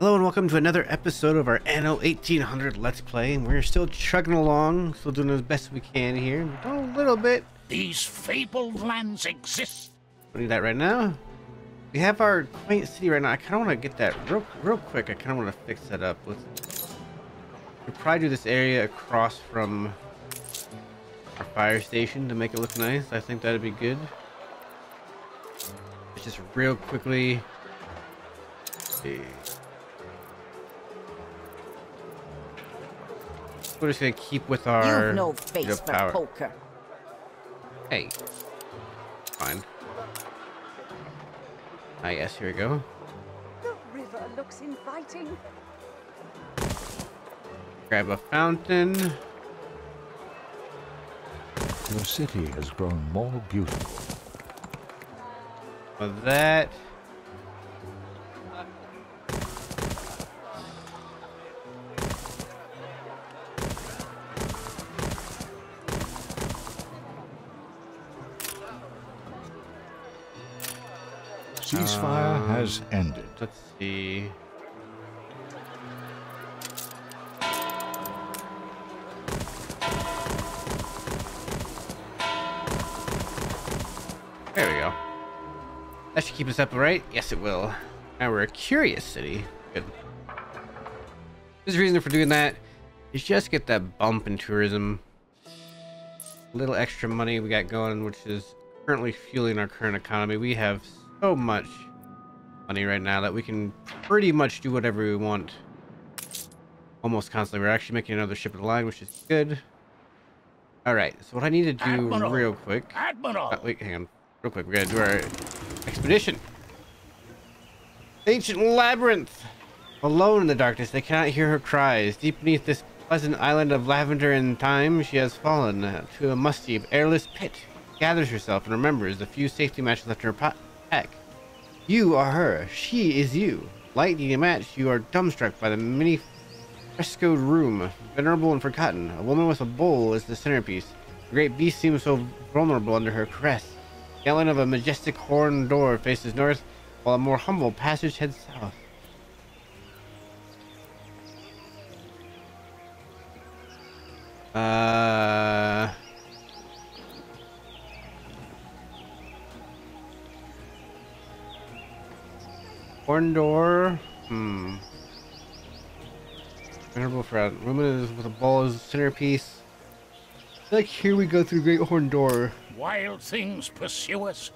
Hello and welcome to another episode of our Anno 1800 Let's Play, and we're still chugging along, still doing as best we can here. We've done a little bit. These fabled lands exist. We'll do that right now. We have our quaint city right now. I kind of want to get that real quick. I kind of want to fix that up. We'll probably do this area across from our fire station to make it look nice. I think that'd be good. Just real quickly. Let's see. We're just gonna keep with our power. Poker. Hey, fine. Ah, yes, here we go. The river looks inviting. Grab a fountain. Your city has grown more beautiful. With that. Ceasefire has ended. Let's see. There we go. That should keep us up, right? Yes, it will. Now we're a curious city. Good. There's a reason for doing that. Is just get that bump in tourism. A little extra money we got going, which is currently fueling our current economy. We have so much money right now that we can pretty much do whatever we want almost constantly. We're actually making another ship of the line, which is good. All right, so what I need to do real quick, wait, hang on real quick, we're gonna do our expedition. Ancient labyrinth. Alone in the darkness, they cannot hear her cries. Deep beneath this pleasant island of lavender and thyme, she has fallen to a musty, airless pit. She gathers herself and remembers the few safety matches left in her pot. You are her. She is you. Lightning a match, you are dumbstruck by the many frescoed room, venerable and forgotten. A woman with a bowl is the centerpiece. The great beast seems so vulnerable under her caress. The outline of a majestic horned door faces north, while a more humble passage heads south. Horn door. Venerable friend. Woman is with a ball as a centerpiece. I feel like here we go through the great horn door. Wild things pursue us.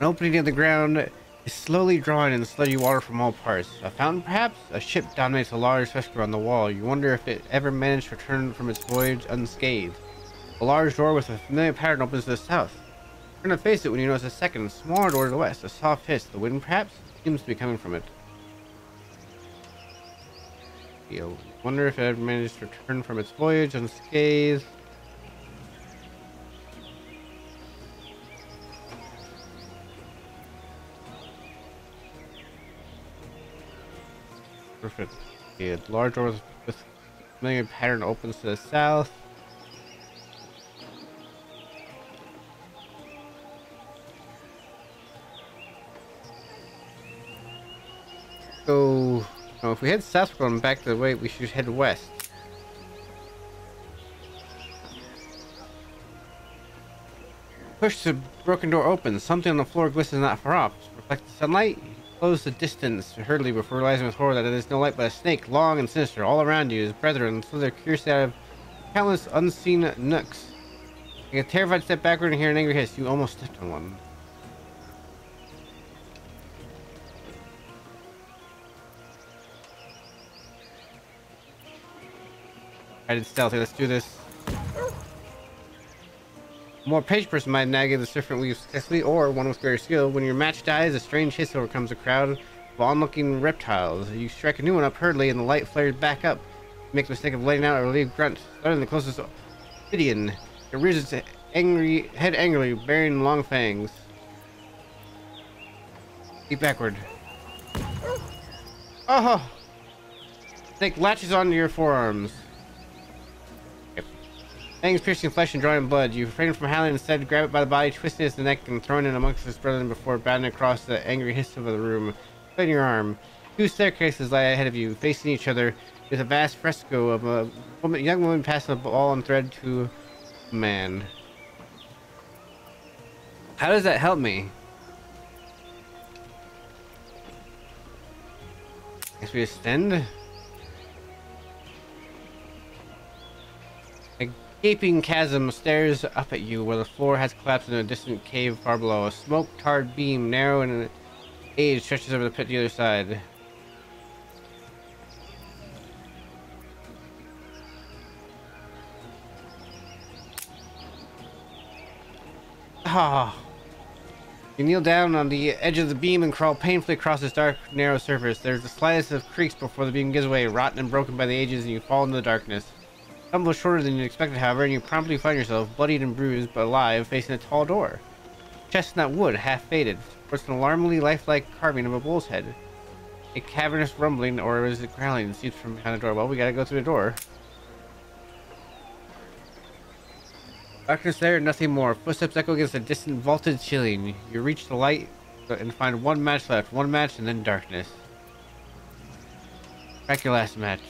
An opening in the ground is slowly drawing in the sludgy water from all parts. A fountain, perhaps? A ship dominates a large fresco on the wall. You wonder if it ever managed to return from its voyage unscathed. A large door with a familiar pattern opens to the south. You're gonna face it when you notice a second smaller door to the west. A soft hiss. The wind, perhaps, seems to be coming from it. You wonder if it ever managed to return from its voyage unscathed. Perfect. Yeah, large doors with a familiar pattern opens to the south. So, oh, if we head south, we're going back to the way we should head west. Push the broken door open. Something on the floor glistens not far off. Reflect the sunlight. Close the distance hurriedly before realizing with horror that it is no light but a snake, long and sinister. All around you is brethren, so they're curious out of countless unseen nooks. Take a terrified step backward and hear an angry hiss. You almost stepped on one. I did stealthy. Let's do this. A more patient person might nag at the different weaves successfully, or one with greater skill. When your match dies, a strange hiss overcomes a crowd of on-looking reptiles. You strike a new one up hurriedly, and the light flares back up. You make the mistake of letting out a relieved grunt. Starting the closest obsidian, it rears its head angrily, bearing long fangs. Keep backward. Oh! Snake latches onto your forearms. Fangs piercing flesh and drawing blood. You refrain from howling, instead grab it by the body, twisting its neck and throwing it amongst its brethren before bounding across the angry hiss of the room. Playing your arm. Two staircases lie ahead of you, facing each other. There's a vast fresco of a woman, young woman passing a ball and thread to a man. How does that help me? I guess we ascend. A gaping chasm stares up at you, where the floor has collapsed in a distant cave far below. A smoke-tarred beam, narrow and aged, stretches over the pit to the other side. Ah. You kneel down on the edge of the beam and crawl painfully across this dark, narrow surface. There's the slightest of creaks before the beam gives way, rotten and broken by the ages, and you fall into the darkness. Tumble shorter than you expected, however, and you promptly find yourself, bloodied and bruised, but alive, facing a tall door. Chestnut wood, half faded, supports an alarmingly lifelike carving of a bull's head. A cavernous rumbling, or is it growling, seeps from behind the door. Well, we gotta go through the door. Darkness there and nothing more. Footsteps echo against a distant vaulted ceiling. You reach the light and find one match left. One match and then darkness. Crack your last match.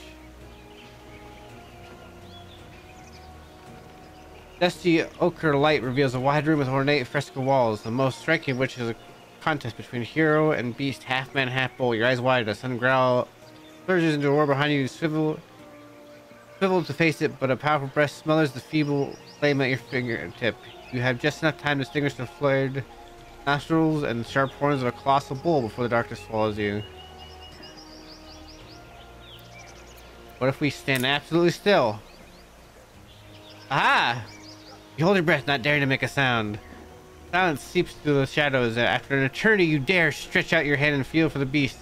Dusty ochre light reveals a wide room with ornate fresco walls, the most striking of which is a contest between hero and beast, half man, half bull. Your eyes wide, a sun growl surges into a roar behind you, swivel to face it, but a powerful breath smothers the feeble flame at your fingertip. You have just enough time to distinguish the flared nostrils and sharp horns of a colossal bull before the darkness swallows you. What if we stand absolutely still? Aha! You hold your breath, not daring to make a sound. Silence seeps through the shadows. After an eternity, you dare stretch out your hand and feel for the beast.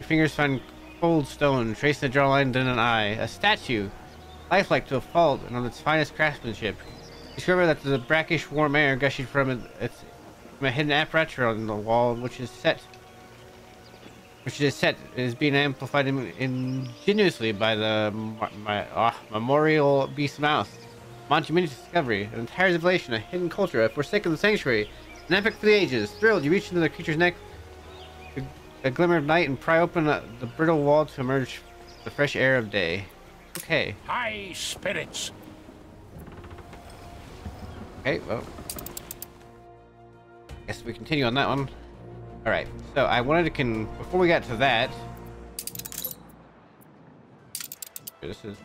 Your fingers find cold stone, tracing a drawline, then an eye. A statue, lifelike to a fault and on its finest craftsmanship. Discover that there's a brackish warm air gushing from a hidden apparatus on the wall, which is set and is being amplified ingeniously by the memorial beast mouth. Monumentous discovery, an entire revelation, a hidden culture, a forsaken sanctuary, an epic for the ages. Thrilled, you reach into the creature's neck, a glimmer of night, and pry open the brittle wall to emerge the fresh air of day. Okay. High spirits. Okay, well. I guess we continue on that one. Alright, so I wanted to before we got to that. This is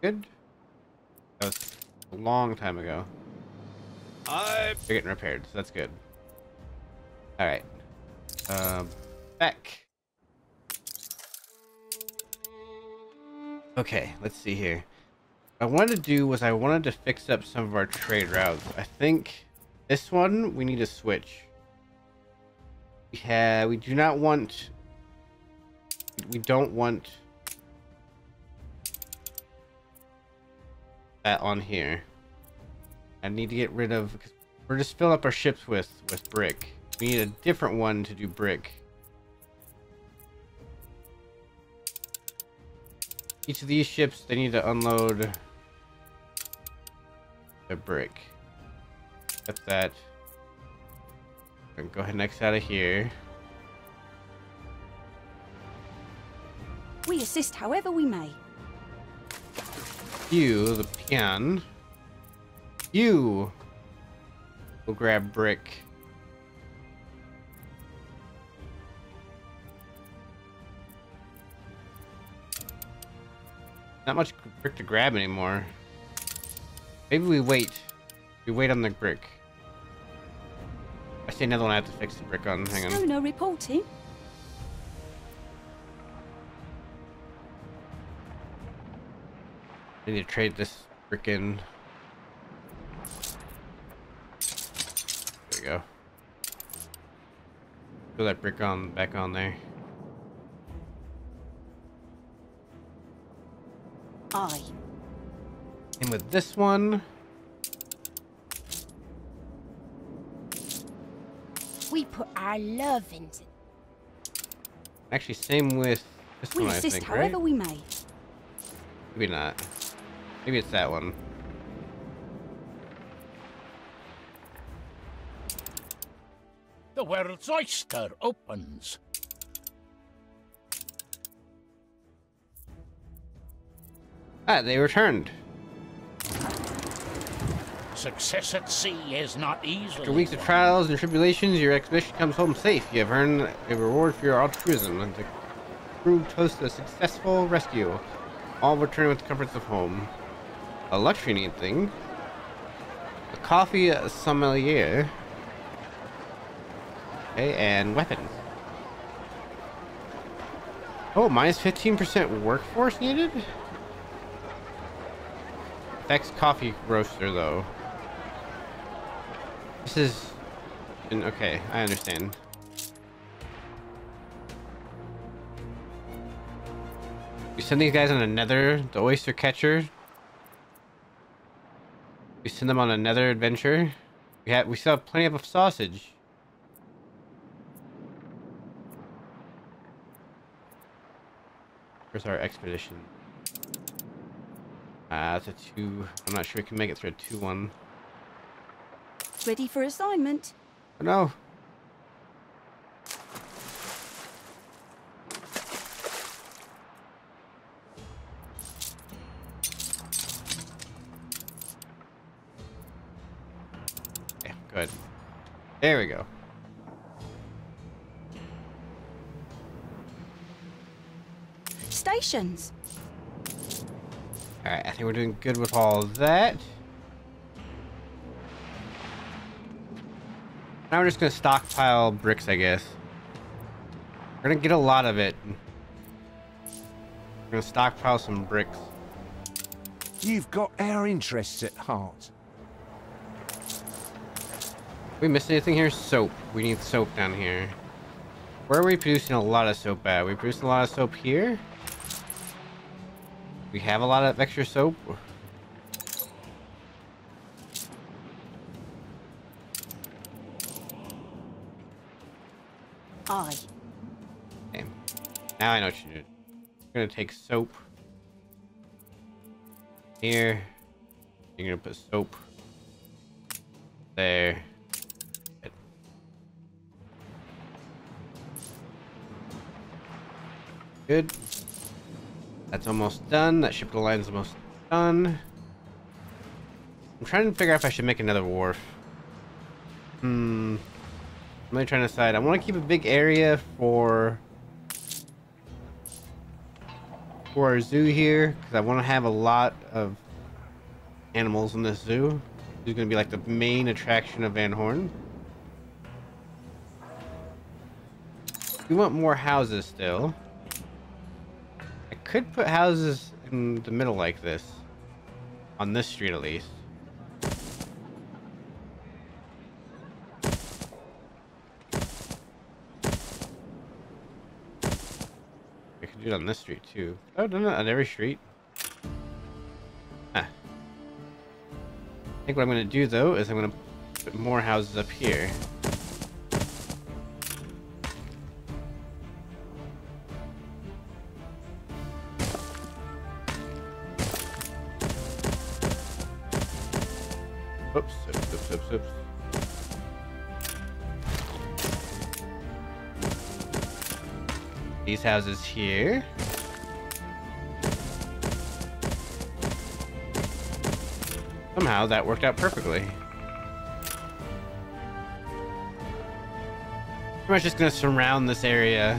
good. That was a long time ago. They're getting repaired, so that's good. Alright. Back. Okay, let's see here. What I wanted to do was I wanted to fix up some of our trade routes. I think this one we need to switch. Yeah, we do not want. We don't want that on here. I need to get rid of, because we're just fill up our ships with brick. We need a different one to do brick. Each of these ships, they need to unload a brick. That's that. And go ahead and exit out of here. We assist however we may. You, the peon. You will grab brick. Not much brick to grab anymore. Maybe we wait. We wait on the brick. I see another one I have to fix the brick on. Hang on. No, no reporting. I need to trade this brick in. There we go. Put that brick on back on there. And with this one, we put our love into. Actually, same with this one, I think, right? However we may. Maybe not. Maybe it's that one. The world's oyster opens. Ah, they returned. Success at sea is not easy. After weeks of trials and tribulations, your expedition comes home safe. You have earned a reward for your altruism, and the crew toast a successful rescue. All return with the comforts of home. A luxury neat thing. A coffee sommelier. Okay, and weapons. Oh, minus 15% workforce needed? Affects coffee roaster, though. This is... okay, I understand. We send these guys on another... the oyster catcher. We send them on another adventure. We still have plenty of sausage. Where's our expedition? That's a 2. I'm not sure we can make it through a 2-1. Ready for assignment. Oh, no. Yeah, good. There we go. Stations. All right, I think we're doing good with all that. Now we're just gonna stockpile bricks, I guess. We're gonna get a lot of it. We're gonna stockpile some bricks. You've got our interests at heart. We missed anything here? Soap. We need soap down here. Where are we producing a lot of soap at? We producing a lot of soap here. We have a lot of extra soap. Aye. Okay. Now I know what you did. You're gonna take soap here. You're gonna put soap there. Good. Good. That's almost done. That ship to the line is almost done. I'm trying to figure out if I should make another wharf. I'm really trying to decide. I want to keep a big area for our zoo here, because I want to have a lot of animals in this zoo. This is going to be like the main attraction of Van Horn. We want more houses still. Could put houses in the middle like this, on this street at least. We could do it on this street too. Oh, no, on every street. Huh. I think what I'm going to do though is I'm going to put more houses up here. Oops. These houses here. Somehow that worked out perfectly. Pretty much just gonna surround this area.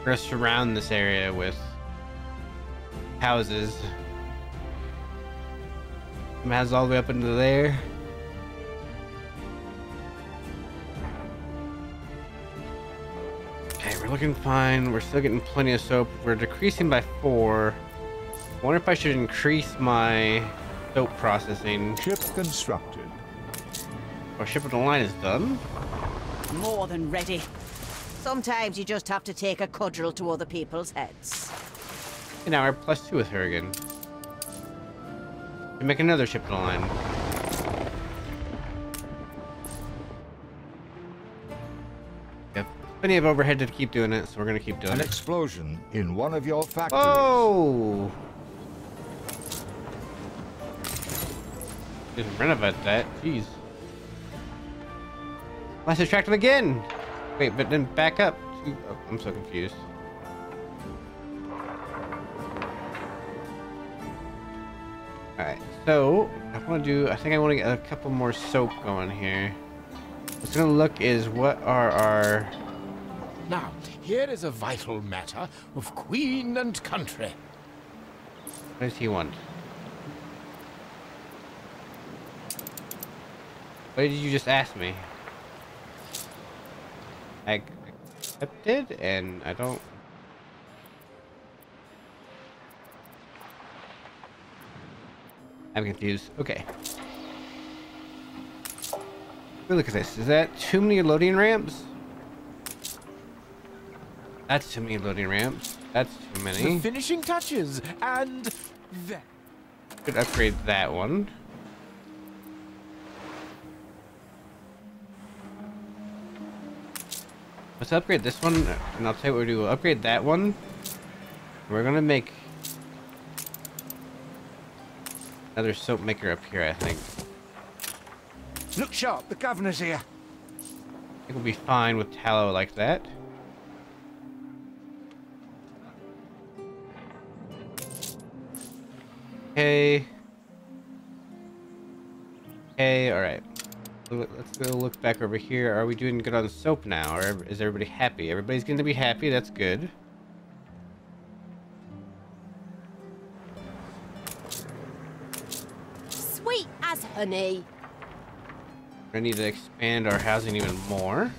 We're gonna surround this area with houses. Has all the way up into there. Okay, we're looking fine. We're still getting plenty of soap. We're decreasing by 4. I wonder if I should increase my soap processing. Ship constructed. Our ship of the line is done. More than ready. Sometimes you just have to take a cudgel to other people's heads. And now we're +2 with her again. Make another ship to the line. We have plenty of overhead to keep doing it, so we're gonna keep doing it. An explosion in one of your factories. Oh! Didn't renovate that. Jeez. Let's distract him again. Wait, but then back up. Oh, I'm so confused. Alright, so I want to do, I think I want to get a couple more soap going here. What's going to look is what are our... Now, here is a vital matter of queen and country. What does he want? What did you just ask me? I accepted and I don't... I'm confused. Okay. Look at this. Is that too many loading ramps? That's too many loading ramps. That's too many. The finishing touches and that. Could upgrade that one. Let's upgrade this one, and I'll tell you what we do. We'll upgrade that one. We're gonna make another soap maker up here, I think. Look sharp, the governor's here. I think we'll be fine with tallow like that. Okay. Okay, alright. Let's go look back over here. Are we doing good on soap now? Or is everybody happy? Everybody's going to be happy, that's good. Honey. I need to expand our housing even more.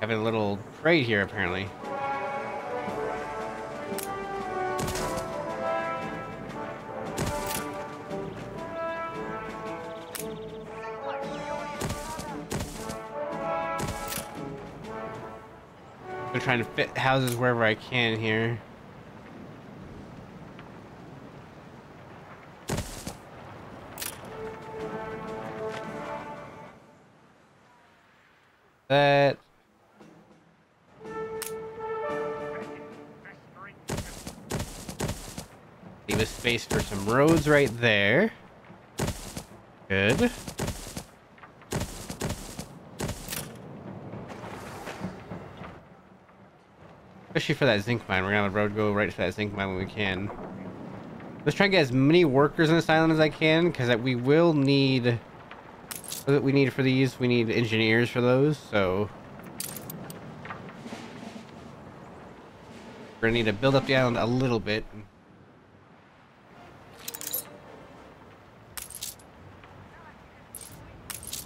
Having a little parade here, apparently. Trying to fit houses wherever I can here. That. Leave a space for some roads right there. Good. Especially for that zinc mine. We're gonna have a road go right to that zinc mine when we can. Let's try and get as many workers on this island as I can, because we will need... What we need for these, we need engineers for those, so... We're gonna need to build up the island a little bit.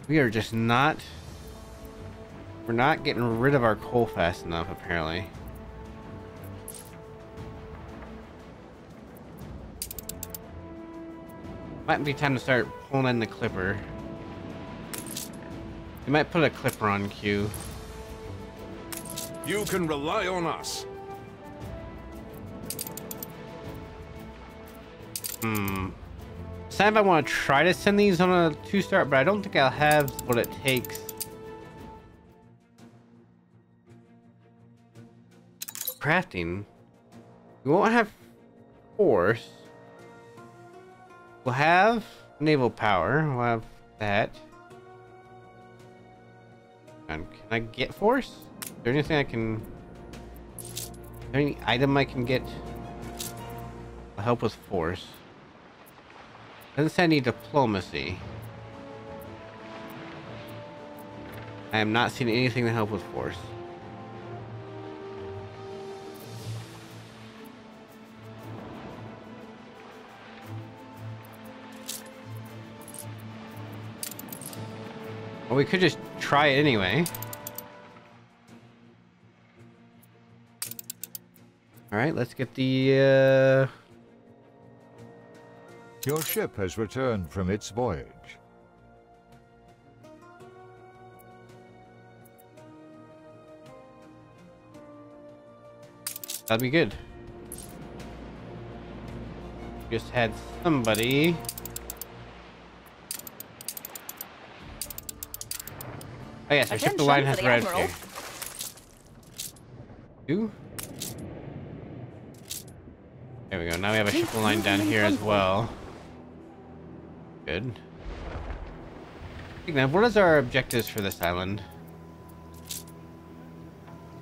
We are just not... We're not getting rid of our coal fast enough, apparently. Might be time to start pulling in the clipper. You might put a clipper on queue. You can rely on us. Sometimes I want to try to send these on a 2-star, but I don't think I'll have what it takes. Crafting. We won't have force. We'll have naval power. We'll have that. And can I get force? Is there anything I can... Is there any item I can get? I'll help with force. Doesn't say I need diplomacy. I am not seeing anything to help with force. Well, we could just try it anyway. Alright, let's get the... Your ship has returned from its voyage. That'd be good. Just had somebody... Oh yes, our ship to line has arrived here. Two. There we go. Now we have a ship to line down here as well. Good. Now, what is our objectives for this island?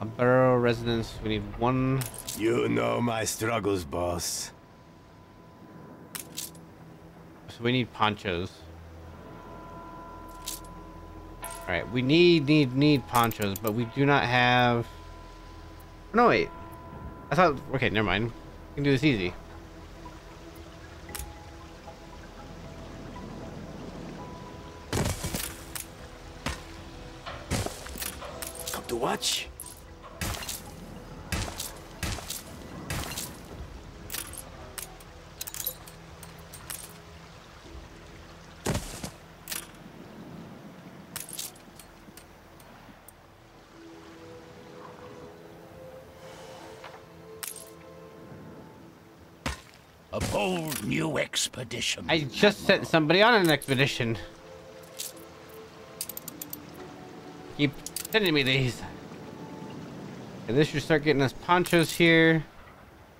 A barrel residence, we need one. You know my struggles, boss. So we need ponchos. Alright, we need ponchos, but we do not have... No, wait. I thought... Okay, never mind. We can do this easy. Come to watch. A bold new expedition. I just sent somebody on an expedition. Keep sending me these. And this should start getting us ponchos here.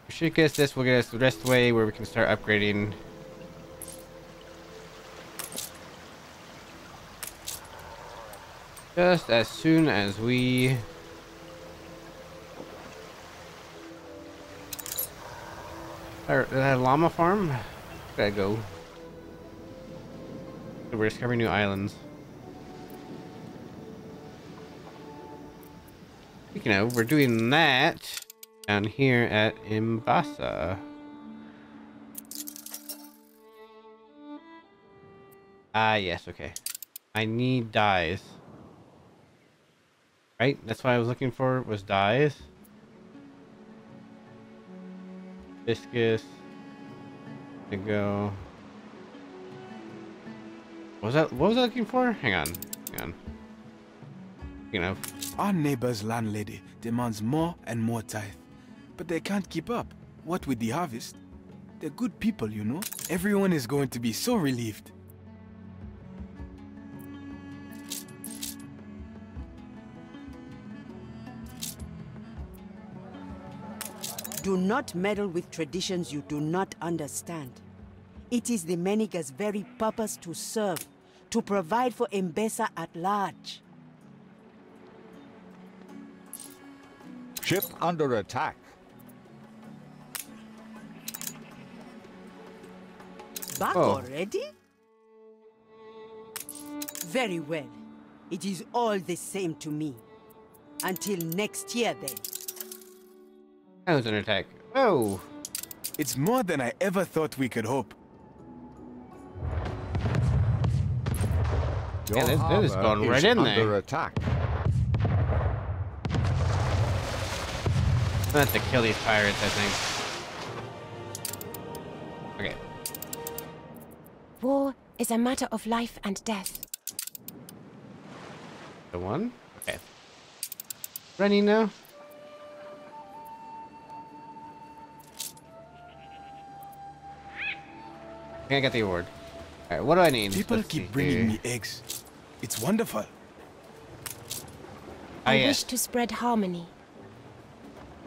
We should get this. Will get us the rest way where we can start upgrading. Just as soon as we... Is that a llama farm? Gotta go. We're discovering new islands. Speaking of, we're doing that down here at Mbesa. Ah, yes, okay. I need dyes. Right? That's what I was looking for, was dyes. Viscous to go. What was I looking for? Hang on. You know, our neighbor's landlady demands more and more tithe, but they can't keep up. What with the harvest? They're good people, you know. Everyone is going to be so relieved. Do not meddle with traditions you do not understand. It is the Meniga's very purpose to serve, to provide for Mbesa at large. Ship under attack. Back already? Very well. It is all the same to me. Until next year, then. That was an attack. Oh! It's more than I ever thought we could hope. Yeah, this is going right in there. Under attack. I'm gonna have to kill these pirates, I think. Okay. War is a matter of life and death. The one? Okay. Running now? I think I got the award. Alright, what do I need? People keep bringing me eggs. It's wonderful. I wish to spread harmony.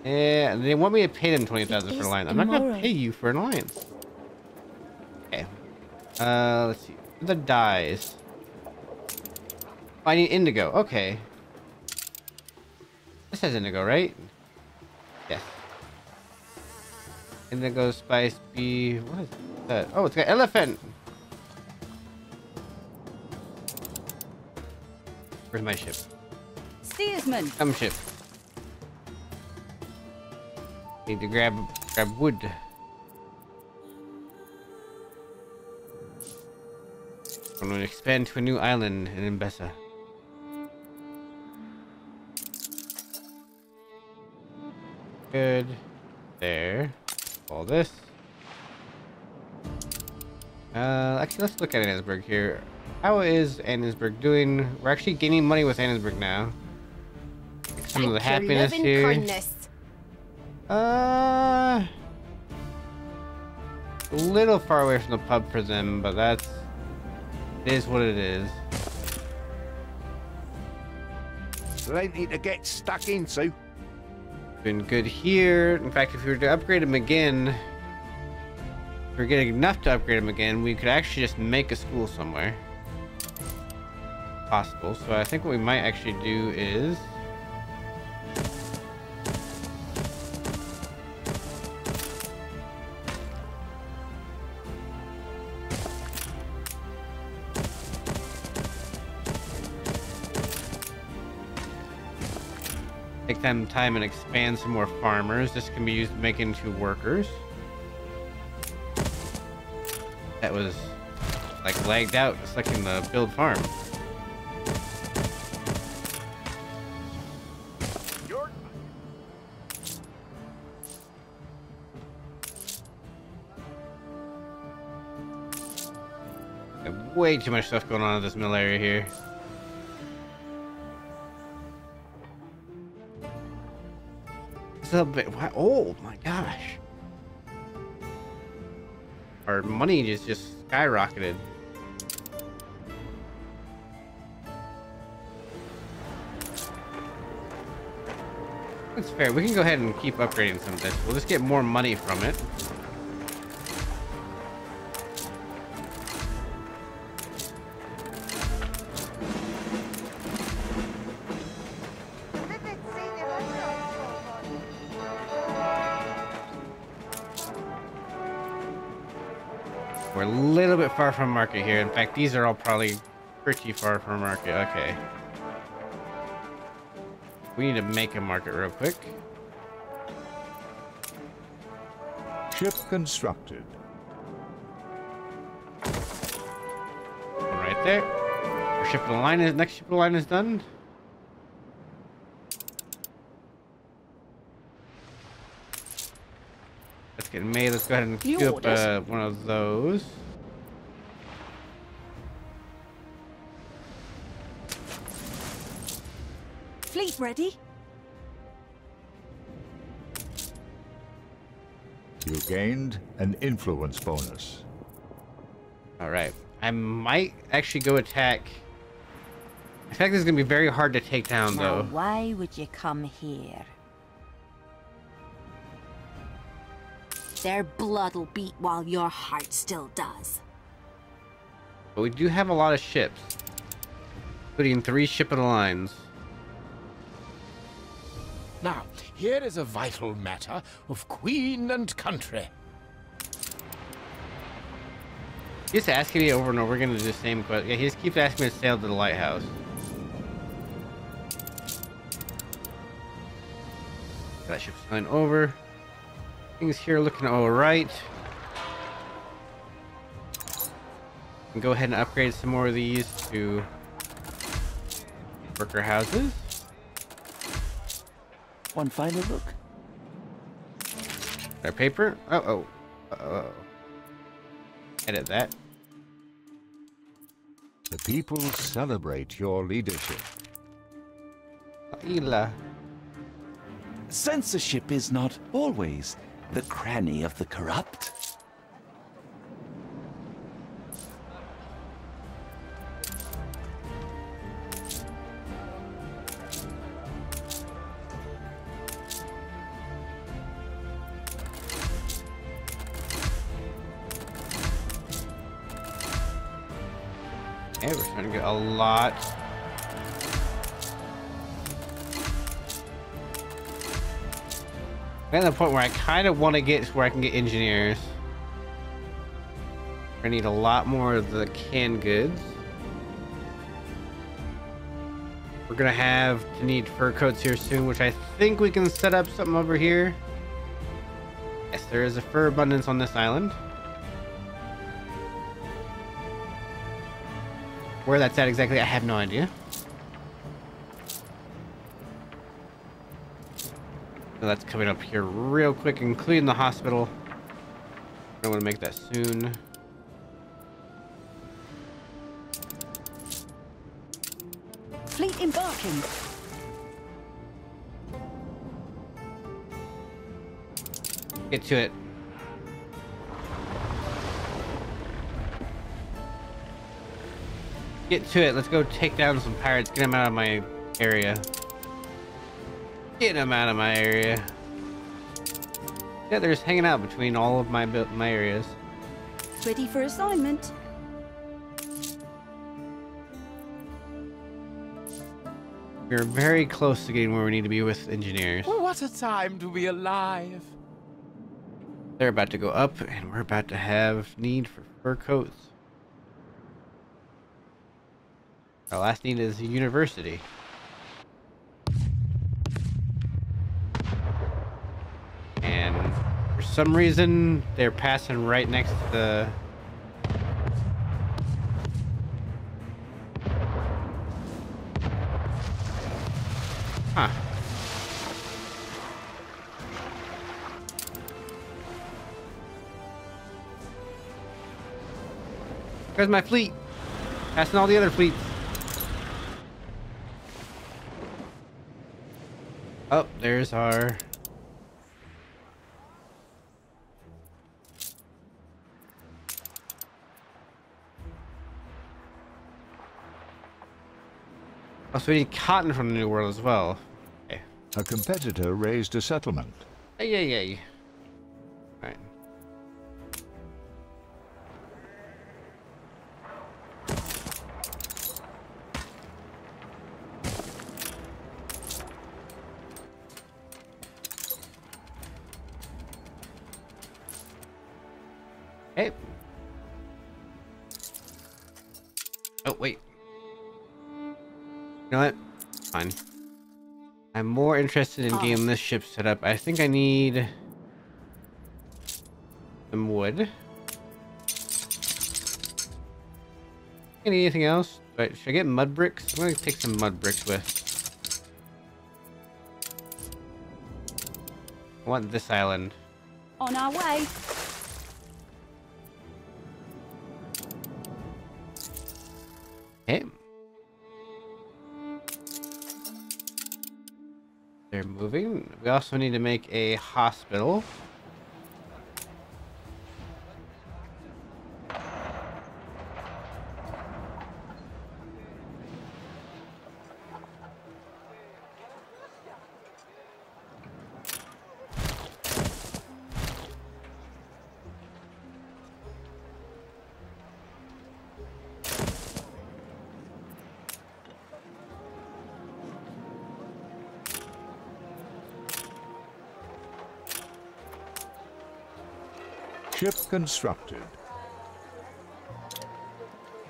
Yeah, they want me to pay them 20,000 for an alliance. I'm not going to pay you for an alliance. Okay. Let's see. The dyes. I need indigo. Okay. This has indigo, right? Yes. Indigo, spice, bee. What is it? Oh, it's got elephant. Where's my ship? Steersman. Some ship. Need to grab wood. I'm gonna expand to a new island in Mbesa. Good. There. All this. Actually, let's look at Annisburg here. How is Annisburg doing? We're actually gaining money with Annisburg now. Some of the happiness here. A little far away from the pub for them, but that's... It is what it is. Plenty to get stuck into. Been good here. In fact, if we were to upgrade them again... If we're getting enough to upgrade them again, we could actually just make a school somewhere. Possible. So I think what we might actually do is Take them time and expand some more farmers. This can be used to make into workers. That was like lagged out, selecting the build farm. Got way too much stuff going on in this mill area here. Oh my gosh, our money is just skyrocketed. That's fair. We can go ahead and keep upgrading some of this. We'll just get more money from it. We're a little bit far from market here. In fact, these are all probably pretty far from market. Okay. We need to make a market real quick. Ship constructed. Right there. Our ship of the line is next. Ship of the line is done. Getting made. Let's go ahead and queue up one of those. Fleet ready. You gained an influence bonus. All right, I might actually go attack. I think this is gonna be very hard to take down, though. Why would you come here? Their blood'll beat while your heart still does. But we do have a lot of ships, including 3 ship of the lines. Now, here is a vital matter of queen and country. He's asking me over and over again to do the same question. Yeah, he just keeps asking me to sail to the lighthouse. That ship's going over. Things here looking all right. And go ahead and upgrade some more of these to worker houses. One final look. Our paper. Edit that. The people celebrate your leadership. Censorship is not always the cranny of the corrupt. Hey, we're trying to get a lot. I'm at the point where I kind of want to get to where I can get engineers. I need a lot more of the canned goods. We're going to need fur coats here soon, which I think we can set up something over here. Yes, there is a fur abundance on this island. Where that's at exactly, I have no idea. So that's coming up here real quick, including the hospital. I want to make that soon. Fleet embarking. Get to it. Get to it. Let's go take down some pirates. Get them out of my area. Get them out of my area. Yeah, they're just hanging out between all of my areas. Ready for assignment. We're very close to getting where we need to be with engineers. Well, what a time to be alive. They're about to go up, and we're about to have need for fur coats. Our last need is a university. some reason, they're passing right next to the... Huh. There's my fleet. Passing all the other fleets. Oh, there's our... Oh, so we need cotton from the New World as well. Okay. A competitor raised a settlement. Hey, yay, yay. All right. Hey. Oh, wait. You know what? Fine. I'm more interested in getting this ship set up. I think I need some wood. Anything else? Right, should I get mud bricks? I'm gonna take some mud bricks with. I want this island. On our way. Okay. They're moving. We also need to make a hospital. Ship constructed.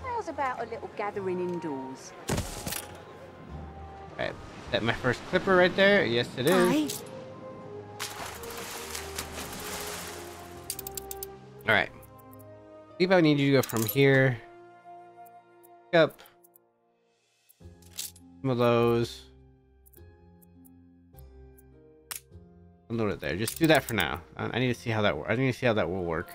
How's about a little gathering indoors? Alright, is that my first clipper right there? Yes, it is. Alright. Levi, I need you to go from here. Pick up some of those. Unload it there. Just do that for now. I need to see how that works. I need to see how that will work.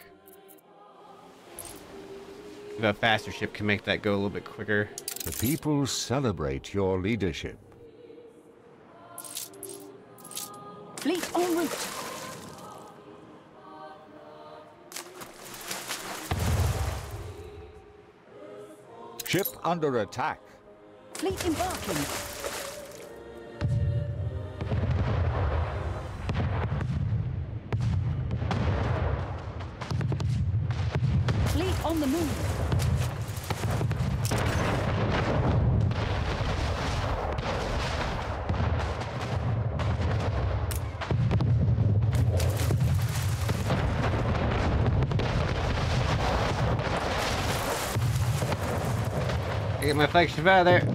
If a faster ship can make that go a little bit quicker. The people celebrate your leadership. Fleet en route. Ship under attack. Fleet embarking. On the moon. I get my flagship out of there.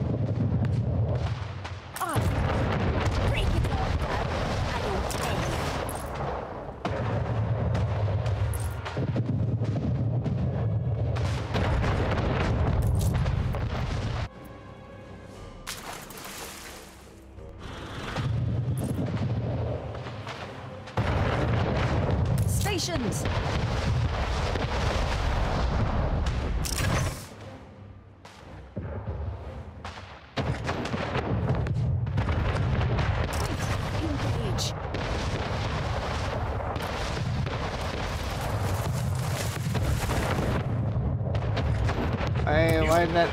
Hey, why did that?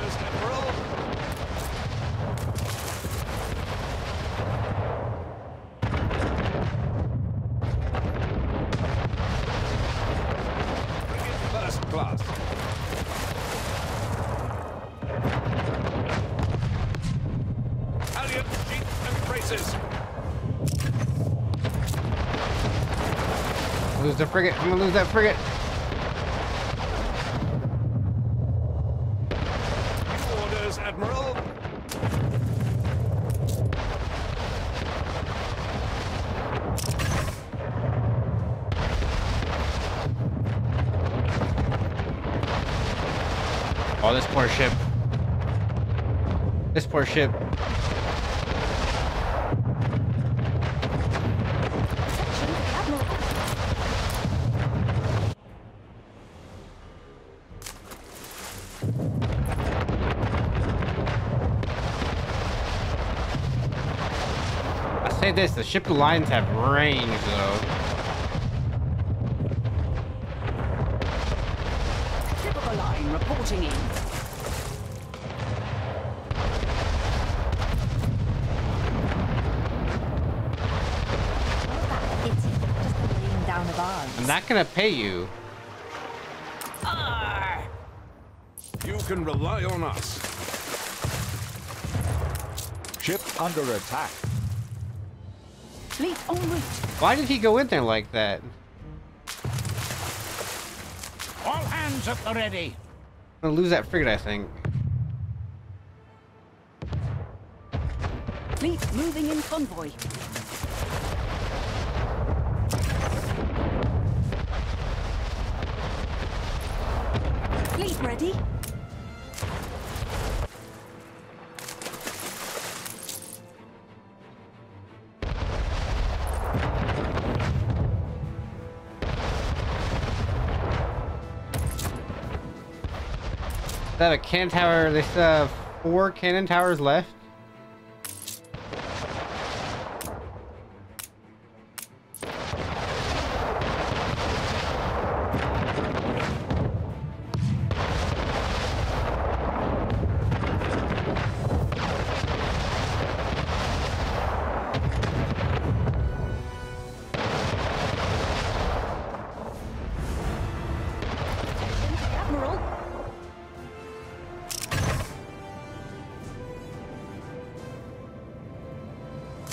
Lose the frigate. I'm gonna lose that frigate. Admiral. Oh, this poor ship. This poor ship. This, the ship lines have range though. Ship of a line reporting in. I'm not gonna pay you. You can rely on us. Ship under attack. Fleet en route. Why did he go in there like that? All hands up already. I'm gonna lose that frigate, I think. Fleet moving in convoy. Fleet ready. Is that a cannon tower? They still have 4 cannon towers left.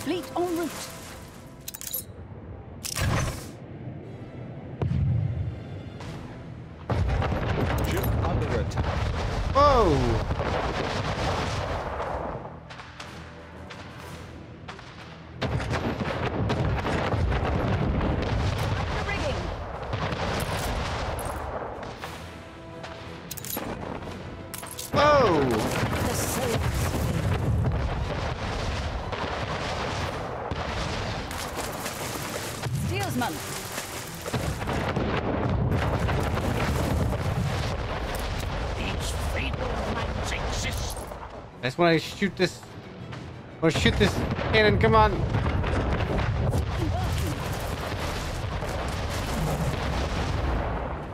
Fleet en route. Ship under attack. Whoa! Rigging. Whoa! The sails. I just want to shoot this. I want to shoot this cannon. Come on.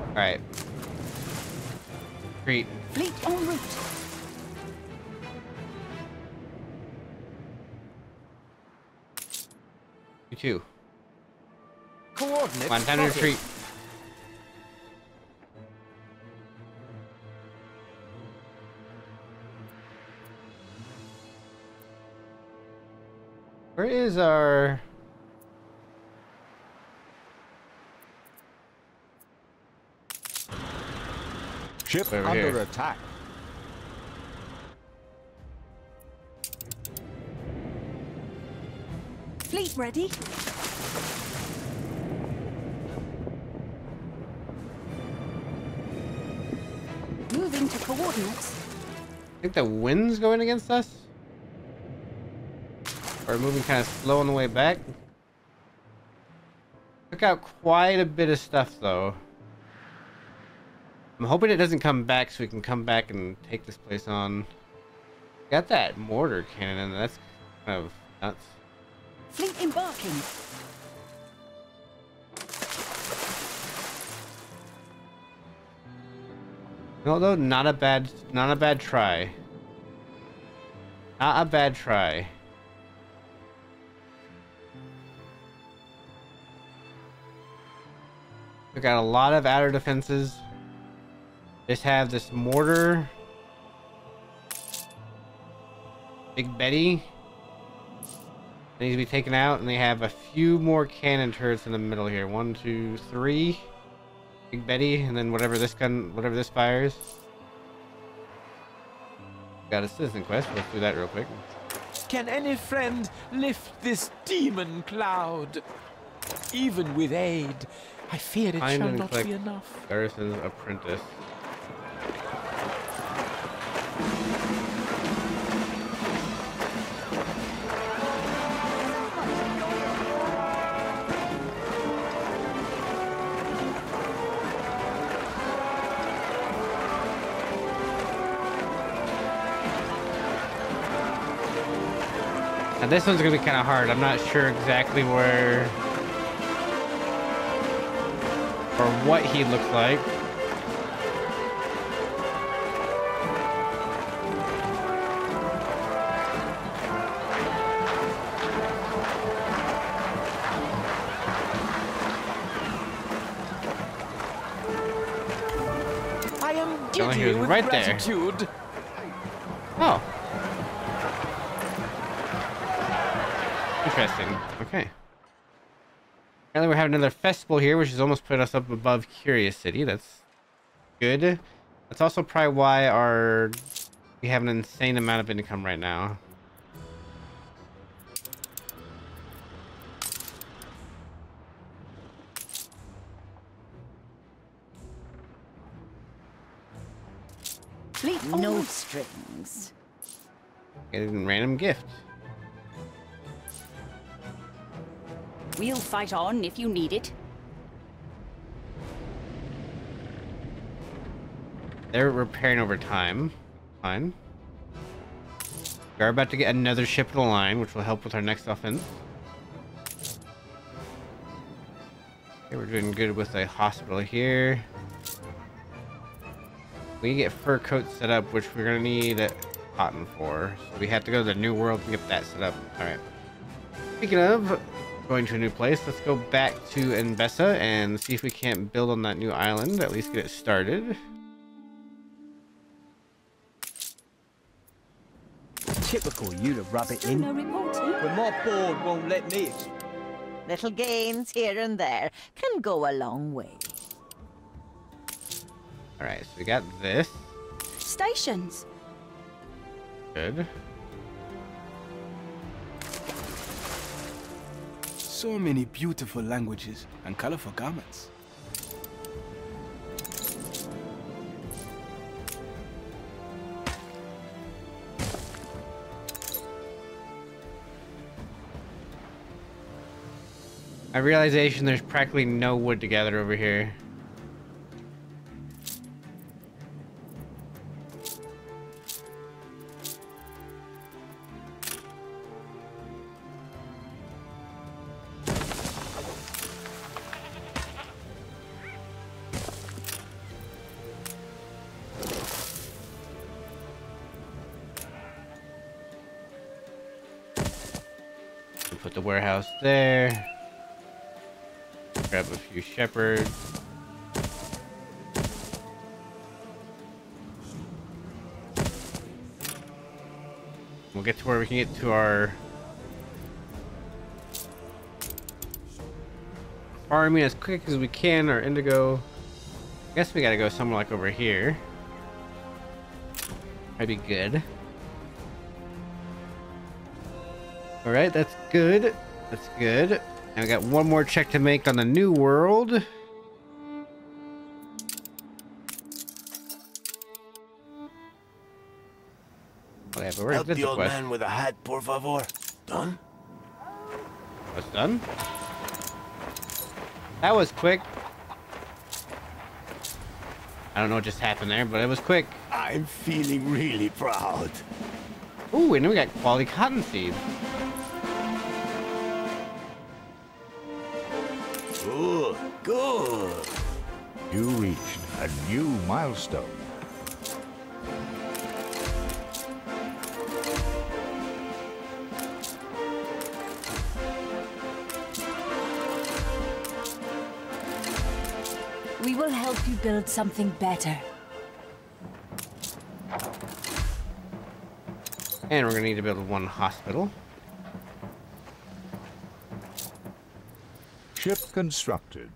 All right. Great. Fleet en route. You too. Coordinates. One time to retreat. Where is our... ship over under here. Attack. Fleet ready. Moving to coordinates. I think the wind's going against us. We're moving kind of slow on the way back. Took out quite a bit of stuff though. I'm hoping it doesn't come back so we can come back and take this place on. Got that mortar cannon, that's kind of nuts. Fleet embarking. Although not a bad try. Not a bad try. We got a lot of outer defenses. Just have this mortar. Big Betty. That needs to be taken out, and they have a few more cannon turrets in the middle here. 1, 2, 3. Big Betty, and then whatever this gun, whatever this fires. Got a citizen quest. Let's do that real quick. Can any friend lift this demon cloud? Even with aid, I feared it shall not be enough. Garrison's apprentice. Now this one's gonna be kind of hard. I'm not sure exactly where or what he looks like. I am giddy he was with right gratitude. There. Oh. Interesting. Okay. Apparently we have another festival here, which has almost put us up above Curious City. That's good. That's also probably why we have an insane amount of income right now. No strings. Get a random gift. We'll fight on if you need it. They're repairing over time. Fine. We're about to get another ship to the line, which will help with our next offense. Okay, we're doing good with a hospital here. We get fur coats set up, which we're gonna need cotton for. So we have to go to the New World to get that set up. All right. Speaking of going to a new place, let's go back to Mbesa and see if we can't build on that new island. At least get it started. Typical you to rub it in. No reporting. But my board won't let me. Little gains here and there can go a long way. All right, so we got this. Stations. Good. So many beautiful languages and colorful garments. I realization there's practically no wood to gather over here. Put the warehouse there. Grab a few shepherds. We'll get to where we can get to our farming as quick as we can. Our indigo. I guess we gotta go somewhere like over here. That'd be good. All right, that's good. That's good. And we got one more check to make on the New World. Okay, but we're help the old quest. Man with a hat, por favor. Done? That's done? That was quick. I don't know what just happened there, but it was quick. I'm feeling really proud. Ooh, and we got quality cotton seeds. Good, good. You reached a new milestone. We will help you build something better. And we're gonna need to build one hospital. Ship constructed.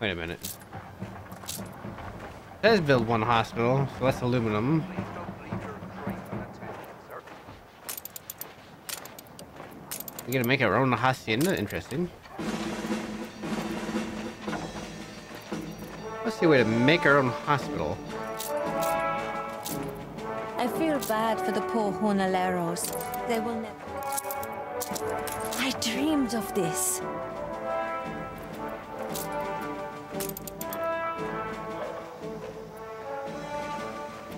Wait a minute. It says build one hospital, so that's aluminum. We're gonna make our own hacienda. Interesting. What's the way to make our own hospital? I feel bad for the poor jornaleros. They will never. I dreamed of this.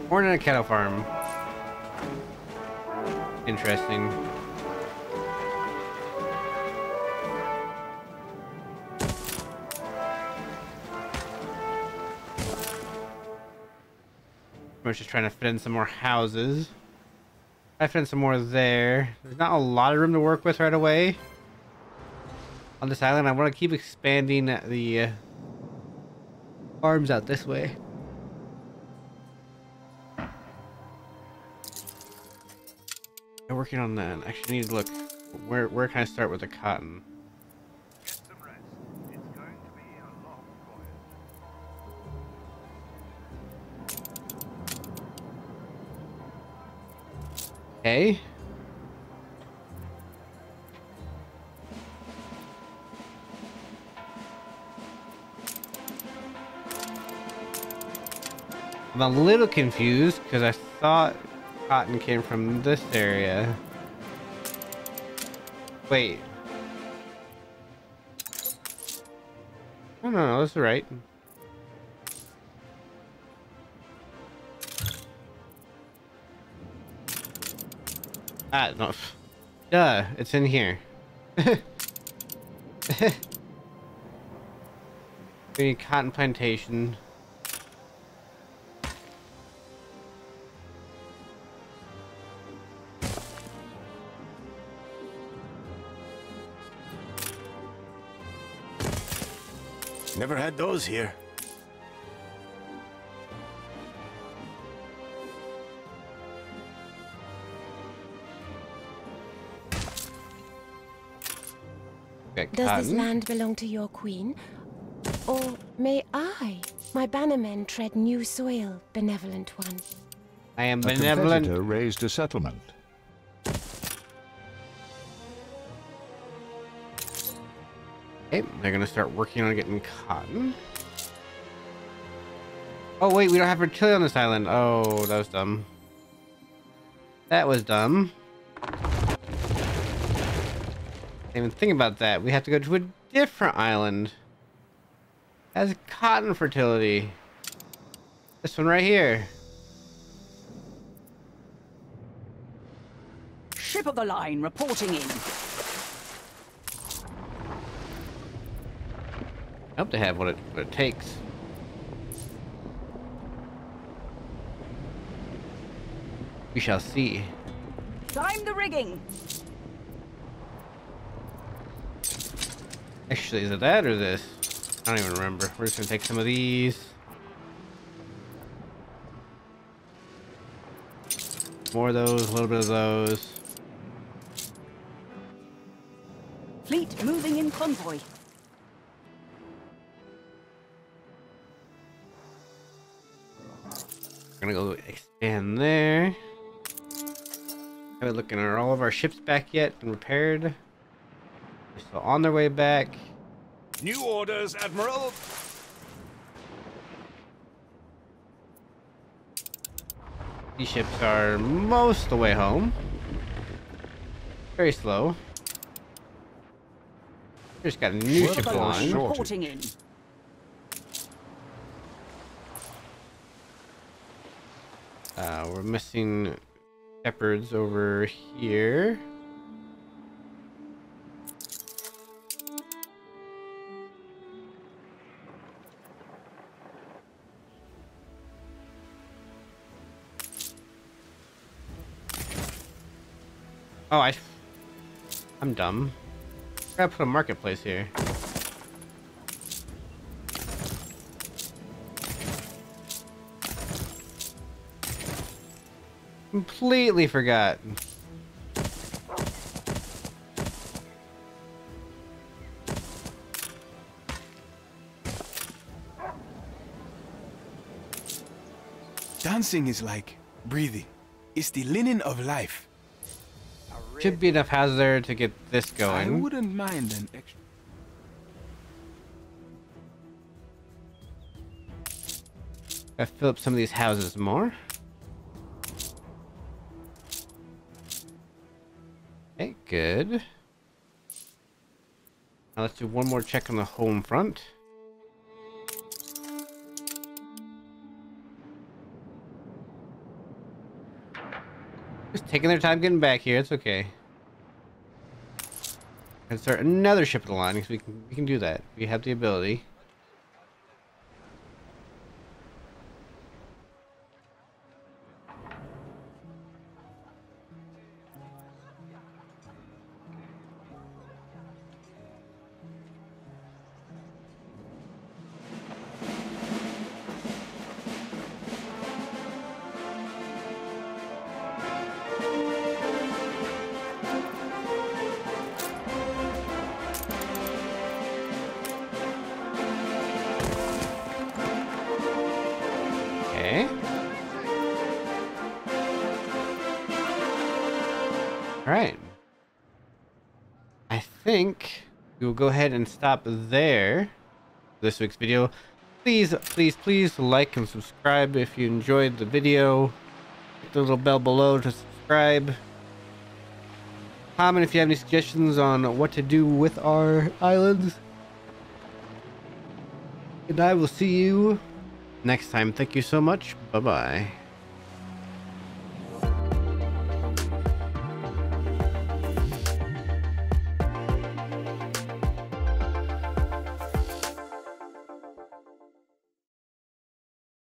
We're in a cattle farm. Interesting. much just trying to fit in some more houses. I fit in some more there. There's not a lot of room to work with right away on this island. I want to keep expanding the farms out this way. I'm working on that. I actually need to look. Where can I start with the cotton? Get some rest. It's going to be a long voyage. Okay. I'm a little confused because I thought cotton came from this area. Wait. Oh, no, that's right. Ah, no. Duh, it's in here. We need cotton plantation. Never had those here. Does this land belong to your queen? Or may I, my bannermen, tread new soil, benevolent one? I am benevolent. A competitor raised a settlement. They're gonna start working on getting cotton. Oh wait, we don't have fertility on this island. Oh, that was dumb. That was dumb. Didn't even think about that. We have to go to a different island. That has cotton fertility. This one right here. Ship of the line reporting in. I hope they have what it takes. We shall see. Time the rigging. Actually, is it that or this? I don't even remember. We're just gonna take some of these. More of those, a little bit of those. Fleet moving in convoy. We're gonna go expand there. Haven't looked at all of our ships back yet and repaired. They're still on their way back. New orders, Admiral. These ships are most of the way home. Very slow. Just got a new ship on. We're missing shepherds over here. Oh, I'm dumb. I gotta put a marketplace here. Completely forgot. Dancing is like breathing. It's the linen of life. Should be enough houses there to get this going. I wouldn't mind an extra. I fill up some of these houses more. Good. Now let's do one more check on the home front. Just taking their time getting back here. It's okay. And start another ship of the line because we can do that. We have the ability. think we will go ahead and stop there. This week's video. Please like and subscribe if you enjoyed the video. Hit the little bell below to subscribe. Comment if you have any suggestions on what to do with our islands. And I will see you next time. Thank you so much. Bye-bye.